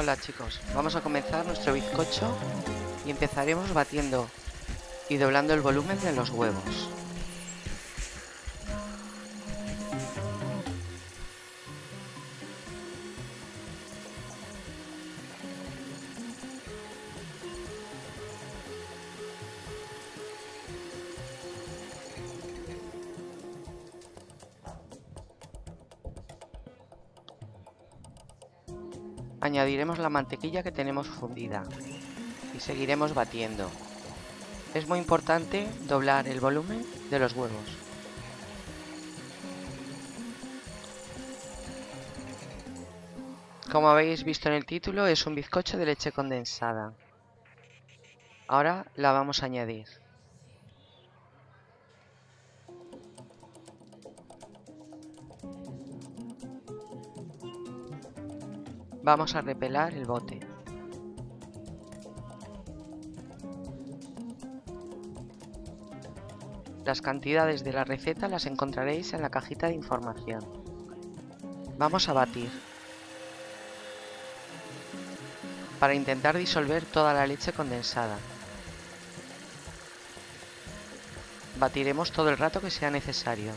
Hola chicos, vamos a comenzar nuestro bizcocho y empezaremos batiendo y doblando el volumen de los huevos. Añadiremos la mantequilla que tenemos fundida y seguiremos batiendo. Es muy importante doblar el volumen de los huevos. Como habéis visto en el título, es un bizcocho de leche condensada. Ahora la vamos a añadir. Vamos a repelar el bote. Las cantidades de la receta las encontraréis en la cajita de información. Vamos a batir para intentar disolver toda la leche condensada. Batiremos todo el rato que sea necesario.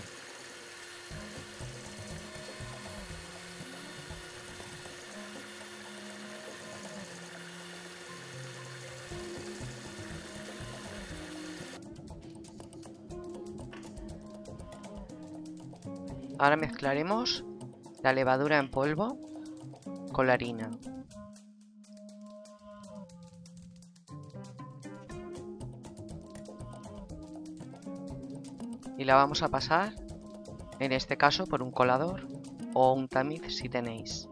Ahora mezclaremos la levadura en polvo con la harina. Y la vamos a pasar, en este caso, por un colador o un tamiz si tenéis.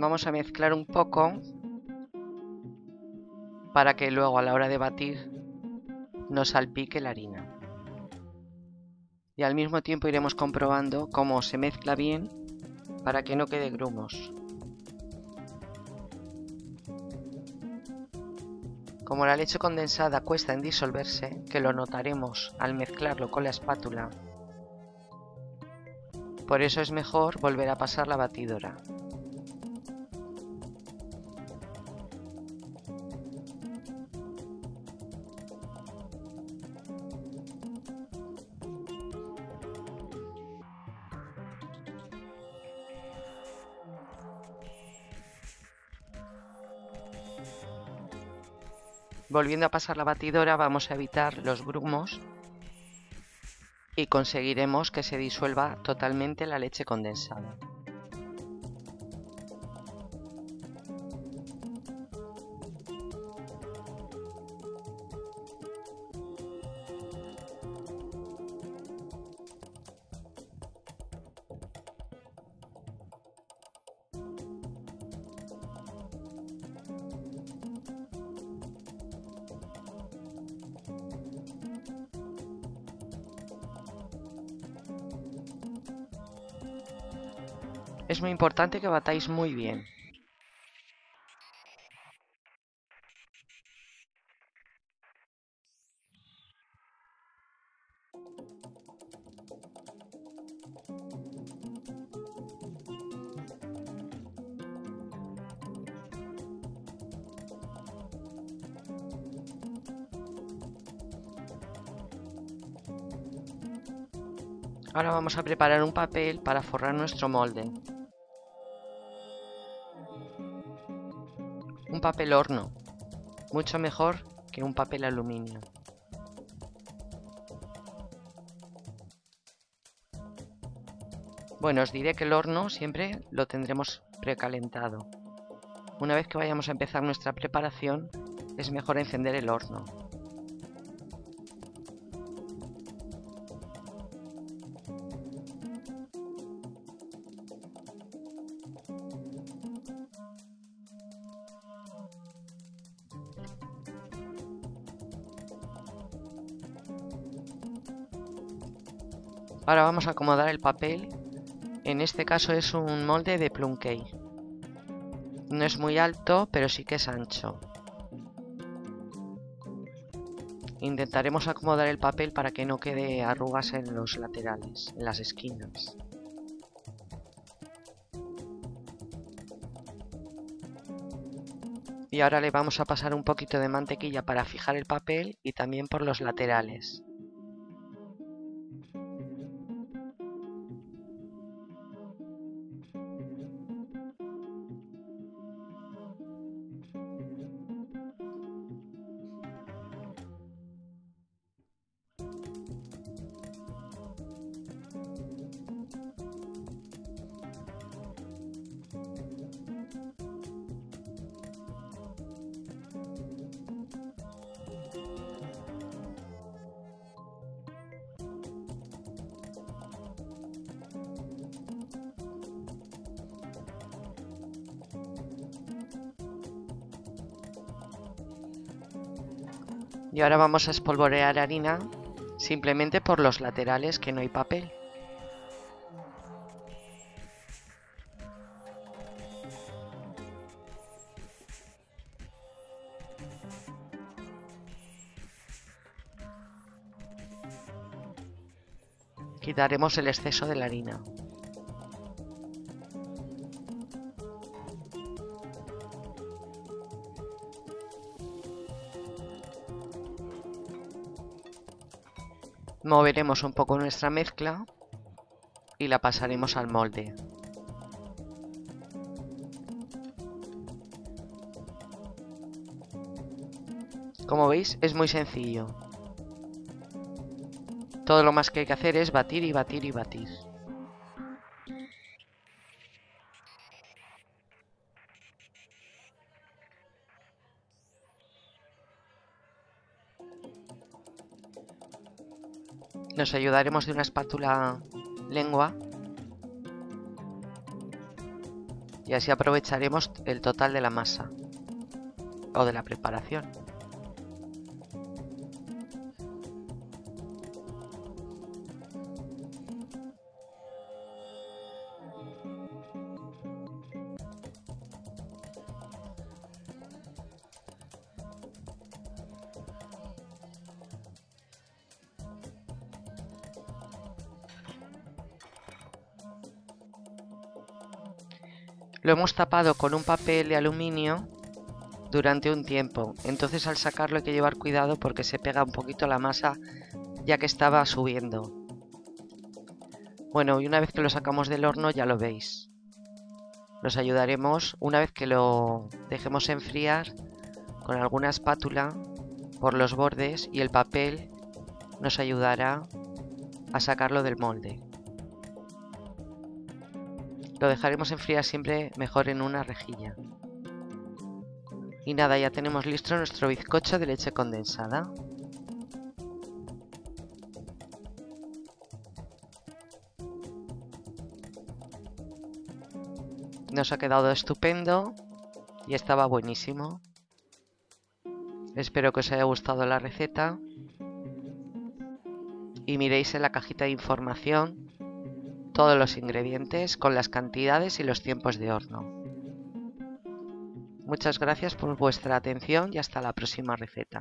Vamos a mezclar un poco para que luego a la hora de batir no salpique la harina. Y al mismo tiempo iremos comprobando cómo se mezcla bien para que no quede grumos. Como la leche condensada cuesta en disolverse, que lo notaremos al mezclarlo con la espátula, por eso es mejor volver a pasar la batidora. Volviendo a pasar la batidora vamos a evitar los grumos y conseguiremos que se disuelva totalmente la leche condensada. Es muy importante que batáis muy bien. Ahora vamos a preparar un papel para forrar nuestro molde. Un papel horno, mucho mejor que un papel aluminio. Bueno, os diré que el horno siempre lo tendremos precalentado. Una vez que vayamos a empezar nuestra preparación, es mejor encender el horno. Ahora vamos a acomodar el papel. En este caso es un molde de plum cake. No es muy alto, pero sí que es ancho. Intentaremos acomodar el papel para que no quede arrugas en los laterales, en las esquinas. Y ahora le vamos a pasar un poquito de mantequilla para fijar el papel y también por los laterales. Y ahora vamos a espolvorear harina simplemente por los laterales que no hay papel. Quitaremos el exceso de la harina. Moveremos un poco nuestra mezcla y la pasaremos al molde. Como veis, es muy sencillo. Todo lo más que hay que hacer es batir y batir y batir. Nos ayudaremos de una espátula lengua y así aprovecharemos el total de la masa o de la preparación. Lo hemos tapado con un papel de aluminio durante un tiempo, entonces al sacarlo hay que llevar cuidado porque se pega un poquito la masa ya que estaba subiendo. Bueno, y una vez que lo sacamos del horno ya lo veis. Nos ayudaremos, una vez que lo dejemos enfriar, con alguna espátula por los bordes y el papel nos ayudará a sacarlo del molde. Lo dejaremos enfriar siempre mejor en una rejilla. Y nada, ya tenemos listo nuestro bizcocho de leche condensada. Nos ha quedado estupendo y estaba buenísimo. Espero que os haya gustado la receta. Y miréis en la cajita de información todos los ingredientes con las cantidades y los tiempos de horno. Muchas gracias por vuestra atención y hasta la próxima receta.